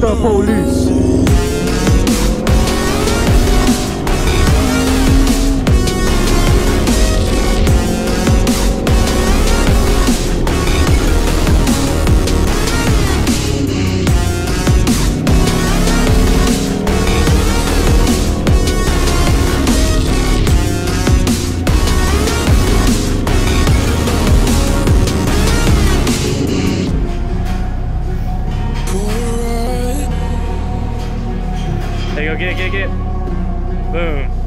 the police. There you go, get it. Boom.